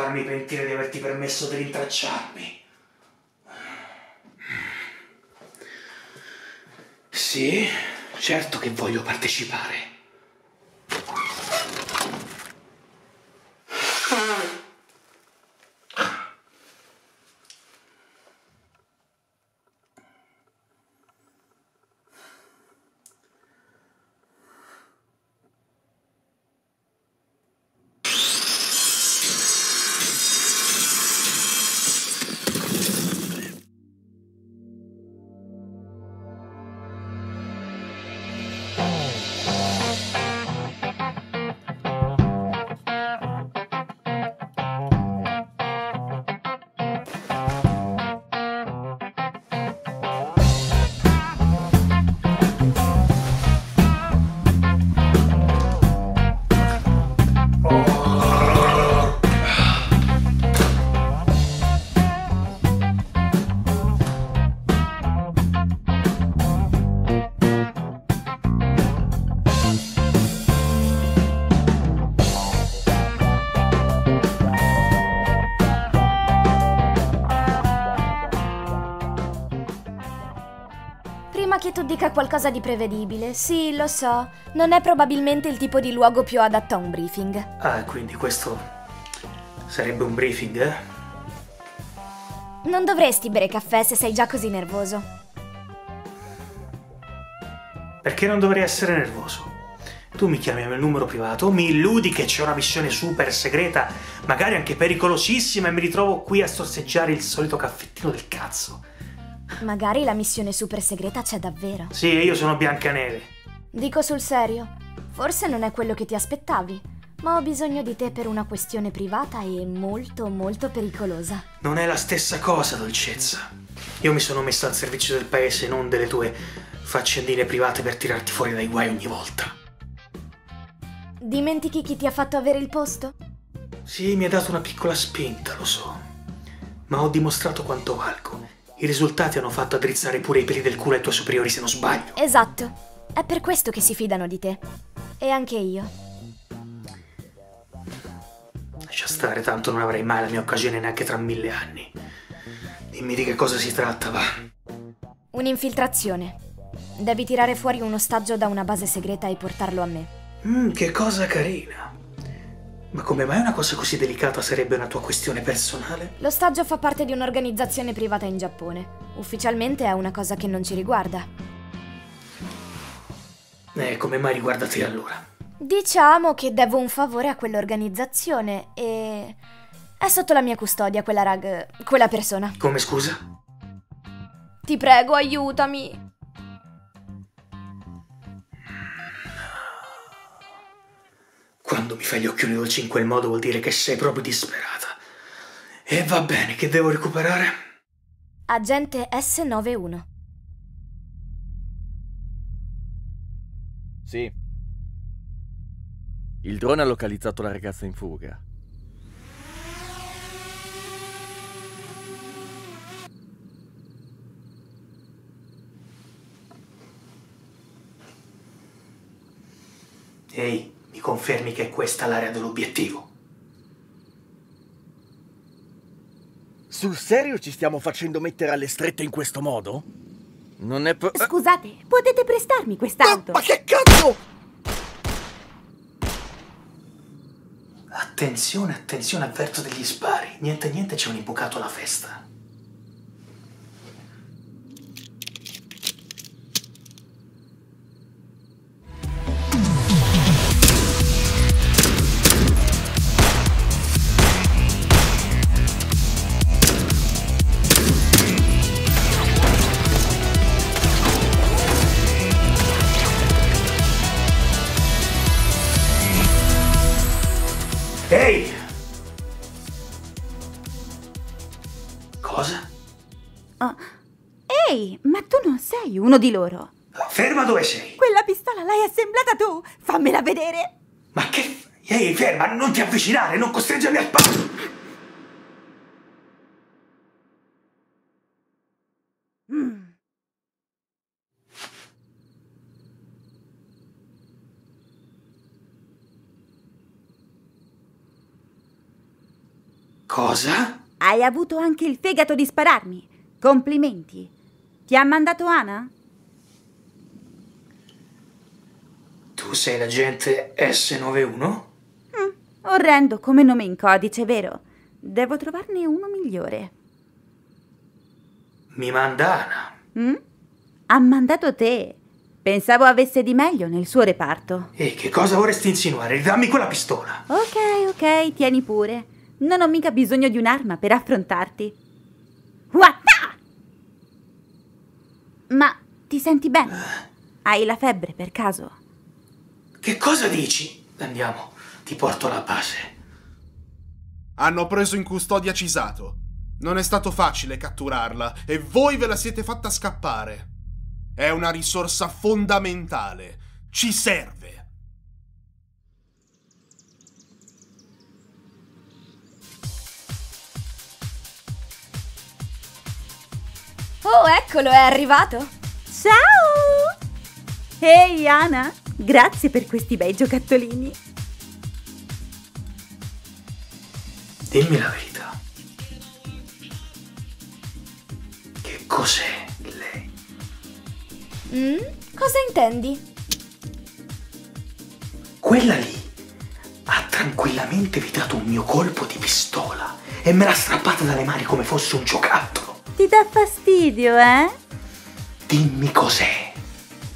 farmi pentire di averti permesso di rintracciarmi. Sì, certo che voglio partecipare. Che tu dica qualcosa di prevedibile. Sì, lo so, non è probabilmente il tipo di luogo più adatto a un briefing. Ah, quindi questo sarebbe un briefing, eh? Non dovresti bere caffè se sei già così nervoso. Perché non dovrei essere nervoso? Tu mi chiami al numero privato, mi illudi che c'è una missione super segreta, magari anche pericolosissima, e mi ritrovo qui a sorseggiare il solito caffettino del cazzo. Magari la missione super segreta c'è davvero. Sì, io sono Biancaneve. Dico sul serio, forse non è quello che ti aspettavi, ma ho bisogno di te per una questione privata e molto, molto pericolosa. Non è la stessa cosa, dolcezza. Io mi sono messo al servizio del paese, non delle tue faccendine private per tirarti fuori dai guai ogni volta. Dimentichi chi ti ha fatto avere il posto? Sì, mi ha dato una piccola spinta, lo so, ma ho dimostrato quanto valgo. I risultati hanno fatto addrizzare pure i peli del culo ai tuoi superiori, se non sbaglio. Esatto. È per questo che si fidano di te. E anche io. Lascia stare, tanto non avrai mai la mia occasione neanche tra 1000 anni. Dimmi di che cosa si tratta, va. Un'infiltrazione. Devi tirare fuori un ostaggio da una base segreta e portarlo a me. Che cosa carina. Ma come mai una cosa così delicata sarebbe una tua questione personale? L'ostaggio fa parte di un'organizzazione privata in Giappone. Ufficialmente è una cosa che non ci riguarda. Come mai riguarda te allora? Diciamo che devo un favore a quell'organizzazione e... è sotto la mia custodia quella persona. Come, scusa? Ti prego, aiutami! Quando mi fai gli occhioni dolci in quel modo vuol dire che sei proprio disperata. E va bene, che devo recuperare? Agente S91. Sì. Il drone ha localizzato la ragazza in fuga. Ehi. Mi confermi che è questa l'area dell'obiettivo? Sul serio ci stiamo facendo mettere alle strette in questo modo? Non è po- Scusate, potete prestarmi quest'auto? Ma che cazzo! Attenzione, attenzione, avverto degli spari. Niente, niente, c'è un imbucato alla festa. Uno di loro. Ferma, dove sei? Quella pistola l'hai assemblata tu! Fammela vedere! Ma che... Ehi, ferma, non ti avvicinare, non costringermi al palco! Cosa? Hai avuto anche il fegato di spararmi. Complimenti. Ti ha mandato Ana? Tu sei l'agente S91? Orrendo come nome in codice, vero? Devo trovarne uno migliore. Mi manda Ana. Ha mandato te. Pensavo avesse di meglio nel suo reparto. E che cosa vorresti insinuare? Dammi quella pistola. Ok, tieni pure. Non ho mica bisogno di un'arma per affrontarti. Wattà! Ma ti senti bene? Hai la febbre per caso? Che cosa dici? Andiamo. Ti porto alla base. Hanno preso in custodia Chisato. Non è stato facile catturarla e voi ve la siete fatta scappare. È una risorsa fondamentale. Ci serve. Oh, eccolo, è arrivato. Ciao! Ehi, Ana. Grazie per questi bei giocattolini. Dimmi la verità. Che cos'è lei? Cosa intendi? Quella lì ha tranquillamente evitato un mio colpo di pistola e me l'ha strappata dalle mani come fosse un giocattolo. Ti dà fastidio, eh? Dimmi cos'è.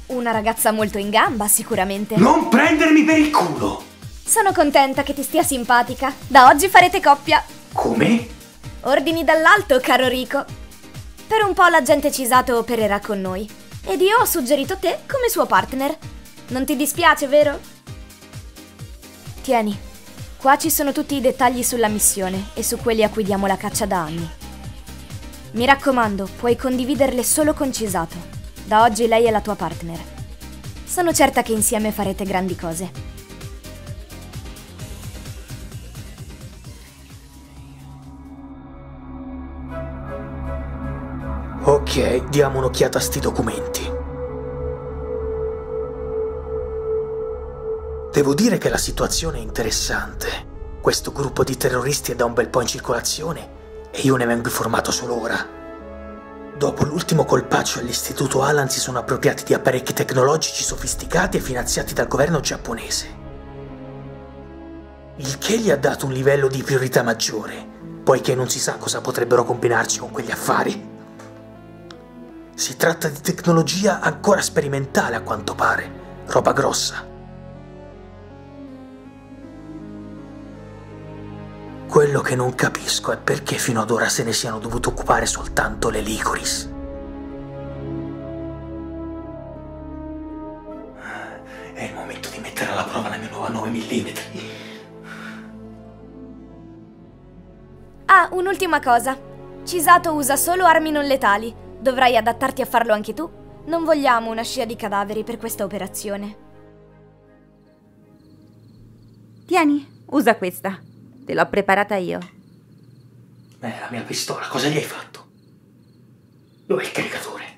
Una ragazza molto in gamba, sicuramente. Non prendermi per il culo! Sono contenta che ti stia simpatica. Da oggi farete coppia. Come? Ordini dall'alto, caro Reeko. Per un po' l'agente Chisato opererà con noi. Ed io ho suggerito te come suo partner. Non ti dispiace, vero? Tieni. Qua ci sono tutti i dettagli sulla missione e su quelli a cui diamo la caccia da anni. Mi raccomando, puoi condividerle solo con Chisato. Da oggi lei è la tua partner. Sono certa che insieme farete grandi cose. Ok, diamo un'occhiata a sti documenti. Devo dire che la situazione è interessante. Questo gruppo di terroristi è da un bel po' in circolazione e io ne vengo informato solo ora. Dopo l'ultimo colpaccio all'istituto Alan si sono appropriati di apparecchi tecnologici sofisticati e finanziati dal governo giapponese. Il che gli ha dato un livello di priorità maggiore, poiché non si sa cosa potrebbero combinarci con quegli affari. Si tratta di tecnologia ancora sperimentale a quanto pare, roba grossa. Quello che non capisco è perché fino ad ora se ne siano dovute occupare soltanto le Licoris. È il momento di mettere alla prova la mia nuova 9 mm. Ah, un'ultima cosa. Chisato usa solo armi non letali. Dovrai adattarti a farlo anche tu. Non vogliamo una scia di cadaveri per questa operazione. Tieni, usa questa. Te l'ho preparata io. La mia pistola, cosa gli hai fatto? Dov'è il caricatore?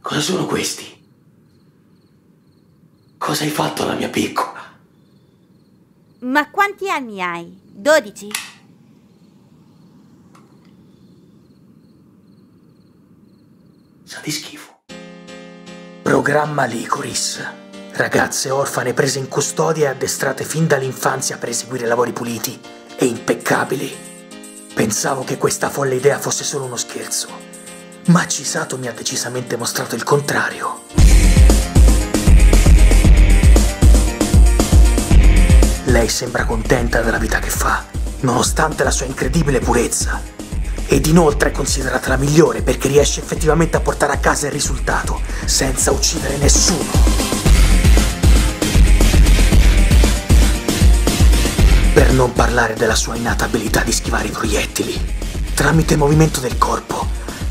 Cosa sono questi? Cosa hai fatto alla mia piccola? Ma quanti anni hai? 12? Sa di schifo. Programma Licoris. Ragazze orfane prese in custodia e addestrate fin dall'infanzia per eseguire lavori puliti e impeccabili. Pensavo che questa folle idea fosse solo uno scherzo, ma Chisato mi ha decisamente mostrato il contrario. Lei sembra contenta della vita che fa, nonostante la sua incredibile purezza. Ed inoltre è considerata la migliore perché riesce effettivamente a portare a casa il risultato, senza uccidere nessuno. Per non parlare della sua innata abilità di schivare i proiettili, tramite il movimento del corpo,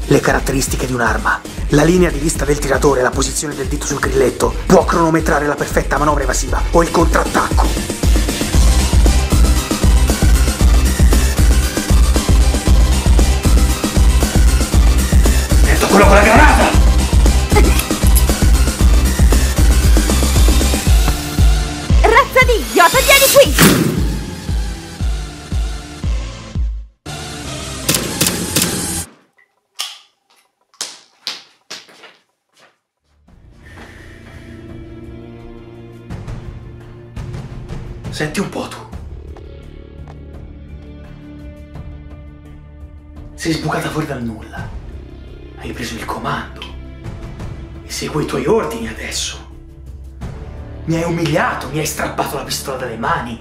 le caratteristiche di un'arma, la linea di vista del tiratore e la posizione del dito sul grilletto, può cronometrare la perfetta manovra evasiva o il contrattacco. Quello con la granata! Razza di idiota, vieni qui! Senti un po' tu. Sei sbucata fuori dal nulla. Hai preso il comando. E seguo i tuoi ordini adesso. Mi hai umiliato, mi hai strappato la pistola dalle mani.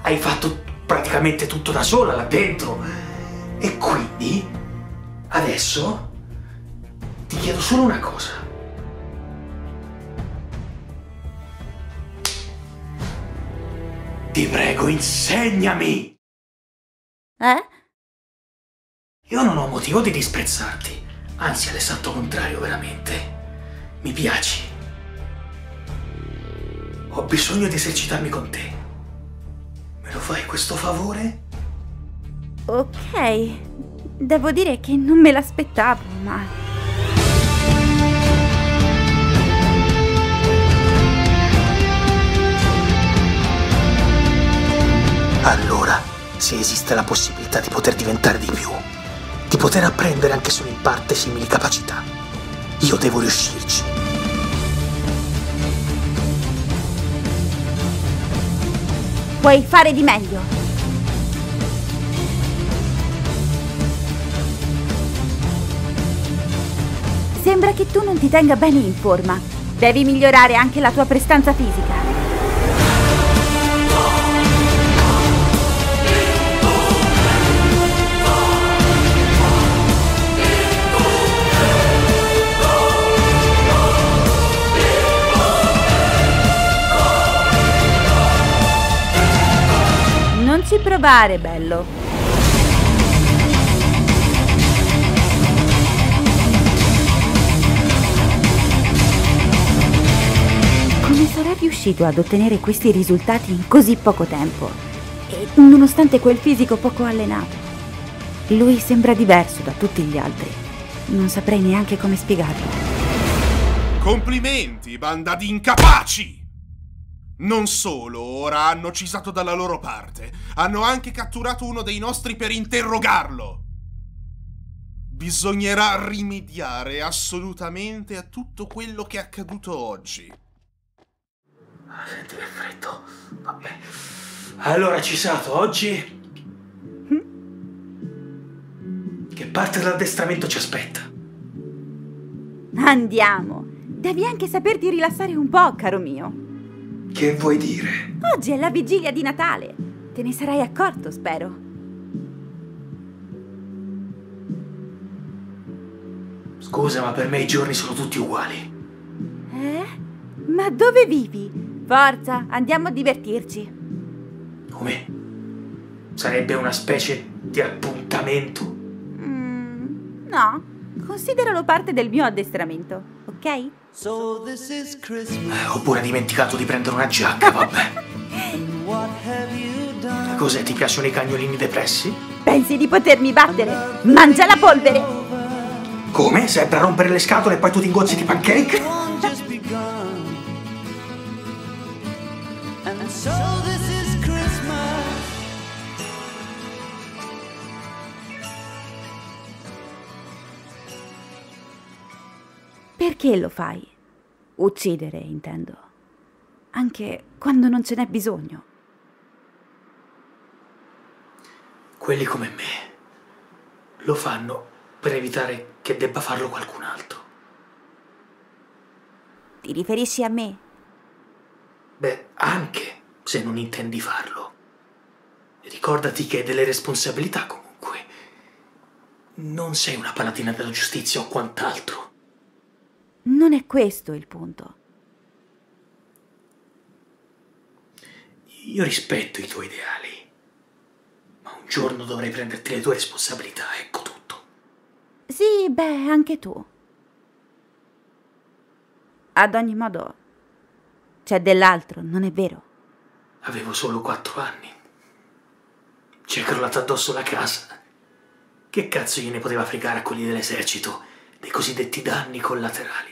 Hai fatto praticamente tutto da sola là dentro. E quindi, adesso, ti chiedo solo una cosa. Ti prego, insegnami! Eh? Io non ho motivo di disprezzarti. Anzi, all'esatto contrario, veramente. Mi piaci. Ho bisogno di esercitarmi con te. Me lo fai questo favore? Ok. Devo dire che non me l'aspettavo, ma... Allora, se esiste la possibilità di poter diventare di più, di poter apprendere anche solo in parte simili capacità, io devo riuscirci. Puoi fare di meglio. Sembra che tu non ti tenga bene in forma. Devi migliorare anche la tua prestanza fisica. Ci provare, bello. Come sarai riuscito ad ottenere questi risultati in così poco tempo? E nonostante quel fisico poco allenato, lui sembra diverso da tutti gli altri. Non saprei neanche come spiegarlo. Complimenti, banda di incapaci! Non solo, ora hanno Chisato dalla loro parte, hanno anche catturato uno dei nostri per interrogarlo. Bisognerà rimediare assolutamente a tutto quello che è accaduto oggi. Senti che freddo, vabbè. Allora Chisato, oggi... Che parte dell'addestramento ci aspetta? Andiamo! Devi anche saperti rilassare un po', caro mio. Che vuoi dire? Oggi è la vigilia di Natale. Te ne sarai accorto, spero. Scusa, ma per me i giorni sono tutti uguali. Eh? Ma dove vivi? Forza, andiamo a divertirci. Come? Sarebbe una specie di appuntamento? No, consideralo parte del mio addestramento, ok? So this is Christmas. Ho pure dimenticato di prendere una giacca, vabbè. Cos'è, ti piacciono i cagnolini depressi? Pensi di potermi battere? Mangia la polvere! Come? Sempre a rompere le scatole e poi tu ti ingozzi di pancake? Perché lo fai? Uccidere, intendo. Anche quando non ce n'è bisogno. Quelli come me lo fanno per evitare che debba farlo qualcun altro. Ti riferisci a me? Beh, anche se non intendi farlo. Ricordati che hai delle responsabilità comunque. Non sei una paladina della giustizia o quant'altro. Non è questo il punto. Io rispetto i tuoi ideali, ma un giorno dovrai prenderti le tue responsabilità, ecco tutto. Sì, beh, anche tu. Ad ogni modo, c'è dell'altro, non è vero? Avevo solo 4 anni. Ci è crollata addosso la casa. Che cazzo gliene poteva fregare a quelli dell'esercito? Dei cosiddetti danni collaterali.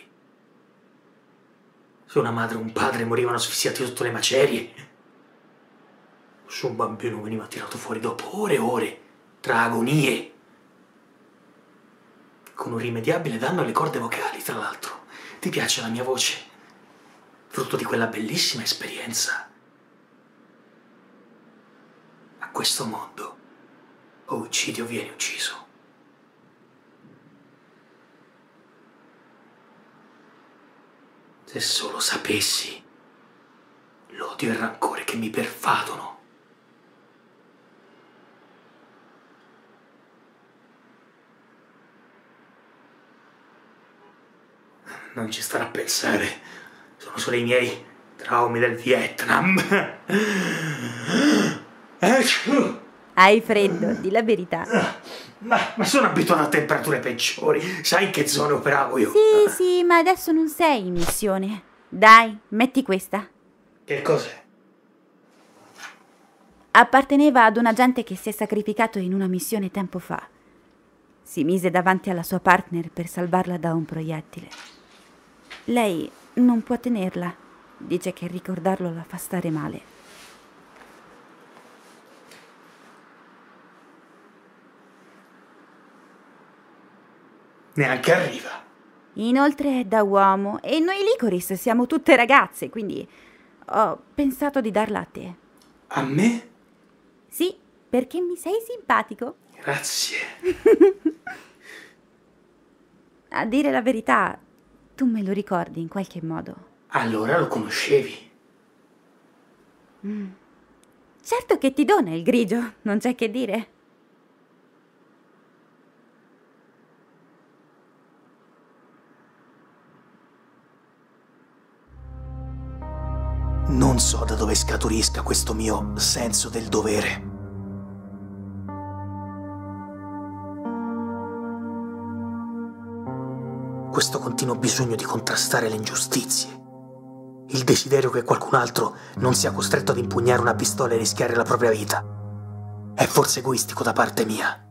Se una madre o un padre morivano asfissiati sotto le macerie, su un bambino veniva tirato fuori dopo ore e ore, tra agonie, con un irrimediabile danno alle corde vocali, tra l'altro. Ti piace la mia voce? Frutto di quella bellissima esperienza. a questo mondo, o uccidi o vieni ucciso. Se solo sapessi l'odio e il rancore che mi pervadono. Non ci starà a pensare, sono solo i miei traumi del Vietnam. Hai freddo, di la verità. Ma sono abituato a temperature peggiori, sai in che zone operavo io? Sì, sì, ma adesso non sei in missione. Dai, metti questa. Che cos'è? Apparteneva ad un agente che si è sacrificato in una missione tempo fa. Si mise davanti alla sua partner per salvarla da un proiettile. Lei non può tenerla. Dice che ricordarlo la fa stare male. Neanche arriva. Inoltre è da uomo e noi Licoris siamo tutte ragazze, quindi ho pensato di darla a te. A me? Sì, perché mi sei simpatico. Grazie. A dire la verità, tu me lo ricordi in qualche modo. Allora lo conoscevi? Certo che ti dona il grigio, non c'è che dire. Non so da dove scaturisca questo mio senso del dovere. Questo continuo bisogno di contrastare le ingiustizie. Il desiderio che qualcun altro non sia costretto ad impugnare una pistola e rischiare la propria vita. È forse egoistico da parte mia.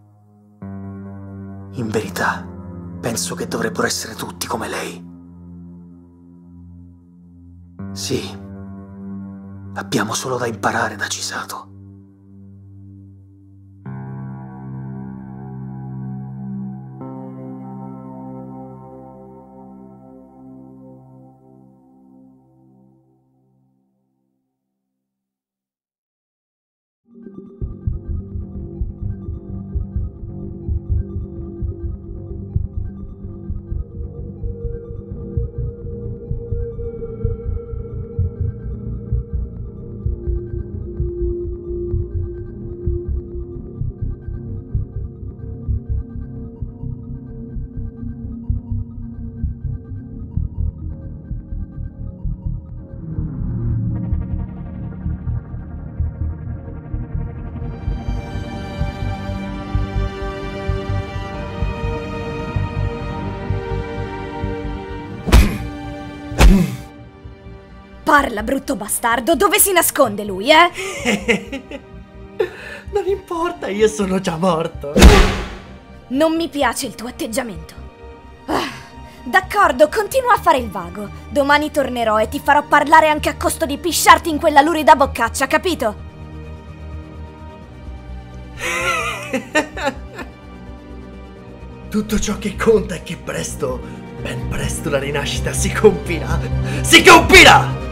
In verità, penso che dovrebbero essere tutti come lei. Sì. Abbiamo solo da imparare da Chisato. Parla, brutto bastardo, dove si nasconde lui, eh? Non importa, io sono già morto. Non mi piace il tuo atteggiamento. D'accordo, continua a fare il vago. Domani tornerò e ti farò parlare anche a costo di pisciarti in quella lurida boccaccia, capito? Tutto ciò che conta è che presto, ben presto, la rinascita si compirà.